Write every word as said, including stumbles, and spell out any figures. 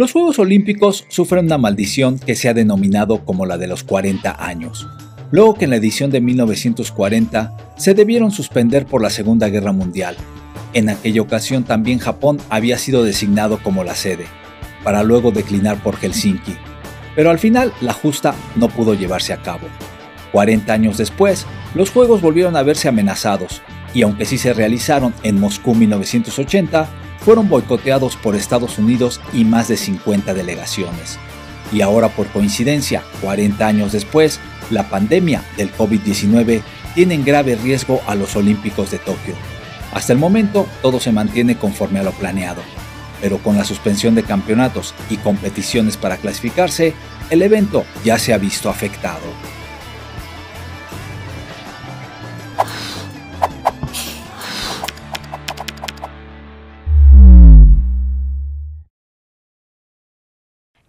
Los Juegos Olímpicos sufren una maldición que se ha denominado como la de los cuarenta años, luego que en la edición de mil novecientos cuarenta se debieron suspender por la Segunda Guerra Mundial. En aquella ocasión también Japón había sido designado como la sede, para luego declinar por Helsinki, pero al final la justa no pudo llevarse a cabo. cuarenta años después, los Juegos volvieron a verse amenazados, y aunque sí se realizaron en Moscú mil novecientos ochenta, fueron boicoteados por Estados Unidos y más de cincuenta delegaciones. Y ahora, por coincidencia, cuarenta años después, la pandemia del COVID diecinueve tiene en grave riesgo a los Olímpicos de Tokio. Hasta el momento, todo se mantiene conforme a lo planeado, pero con la suspensión de campeonatos y competiciones para clasificarse, el evento ya se ha visto afectado.